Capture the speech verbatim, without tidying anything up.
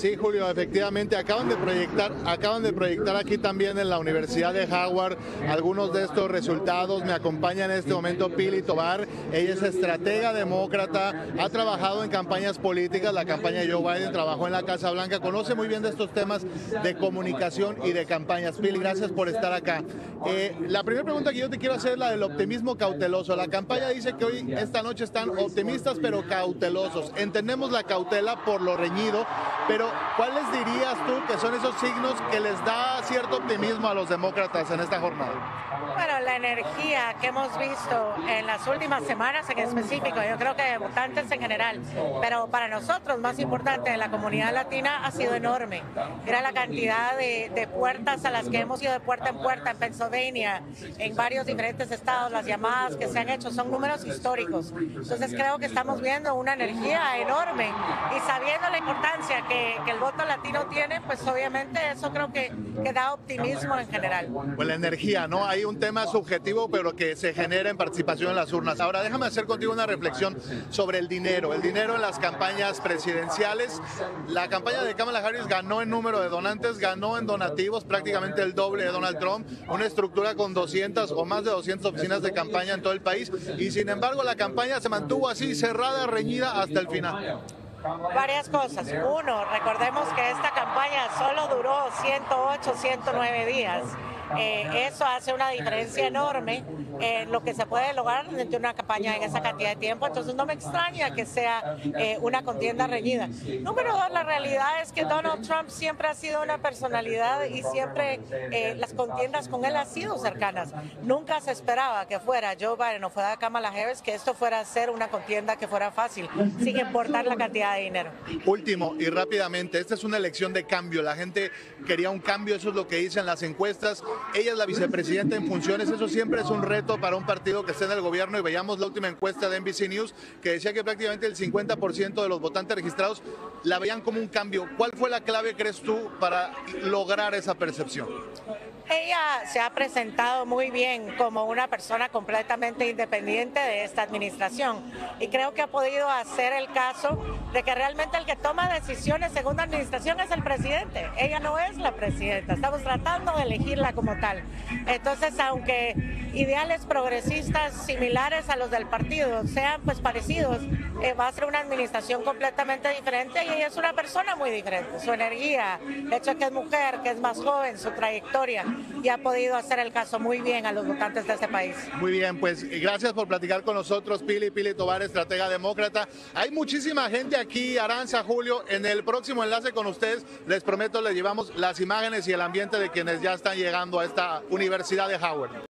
Sí, Julio, efectivamente acaban de proyectar, acaban de proyectar aquí también en la Universidad de Howard algunos de estos resultados. Me acompaña en este momento Pili Tobar. Ella es estratega demócrata, ha trabajado en campañas políticas, la campaña de Joe Biden, trabajó en la Casa Blanca, conoce muy bien de estos temas de comunicación y de campañas. Pili, gracias por estar acá. Eh, la primera pregunta que yo te quiero hacer es la del optimismo cauteloso. La campaña dice que hoy, esta noche, están optimistas pero cautelosos. Entendemos la cautela por lo reñido, pero ¿cuáles dirías tú que son esos signos que les da cierto optimismo a los demócratas en esta jornada? Bueno, la energía que hemos visto en las últimas semanas en específico, yo creo que de votantes en general, pero para nosotros más importante, la comunidad latina ha sido enorme. Era la cantidad de, de puertas a las que hemos ido de puerta en puerta en Pensilvania, en varios diferentes estados, las llamadas que se han hecho son números históricos. Entonces creo que estamos viendo una energía enorme y sabiendo la importancia que, que el voto latino tiene, pues obviamente eso creo que, que da optimismo en general. Pues la energía, ¿no? Hay un tema subjetivo pero que se genera en participación en las urnas. Ahora déjame hacer contigo una reflexión sobre el dinero, el dinero en las campañas presidenciales. La campaña de Kamala Harris ganó en número de donantes, ganó en donativos, prácticamente el doble de Donald Trump, una estructura con doscientas o más de doscientas oficinas de campaña en todo el país, y sin embargo la campaña se mantuvo así, cerrada, reñida hasta el final. Varias cosas. Uno, recordemos que esta campaña solo duró ciento ocho, ciento nueve días. Eh, eso hace una diferencia enorme en lo que se puede lograr durante una campaña en esa cantidad de tiempo. Entonces no me extraña que sea eh, una contienda reñida. Número dos, la realidad es que Donald Trump siempre ha sido una personalidad y siempre eh, las contiendas con él han sido cercanas. Nunca se esperaba que fuera Joe Biden o fuera Kamala Harris, que esto fuera a ser una contienda que fuera fácil, sin importar la cantidad de dinero. Último y rápidamente, esta es una elección de cambio. La gente quería un cambio, eso es lo que dicen las encuestas. Ella es la vicepresidenta en funciones, eso siempre es un reto para un partido que esté en el gobierno, y veíamos la última encuesta de N B C News que decía que prácticamente el cincuenta por ciento de los votantes registrados la veían como un cambio. ¿Cuál fue la clave, crees tú, para lograr esa percepción? Ella se ha presentado muy bien como una persona completamente independiente de esta administración y creo que ha podido hacer el caso de que realmente el que toma decisiones según la administración es el presidente. Ella no es la presidenta, estamos tratando de elegirla como tal. Entonces, aunque ideales progresistas similares a los del partido sean pues parecidos, eh, va a ser una administración completamente diferente, y ella es una persona muy diferente. Su energía, el hecho de que es mujer, que es más joven, su trayectoria, y ha podido hacer el caso muy bien a los votantes de este país. Muy bien, pues gracias por platicar con nosotros, Pili, Pili Tobar, estratega demócrata. Hay muchísima gente aquí, Aranza, Julio, en el próximo enlace con ustedes, les prometo, les llevamos las imágenes y el ambiente de quienes ya están llegando a esta Universidad de Howard.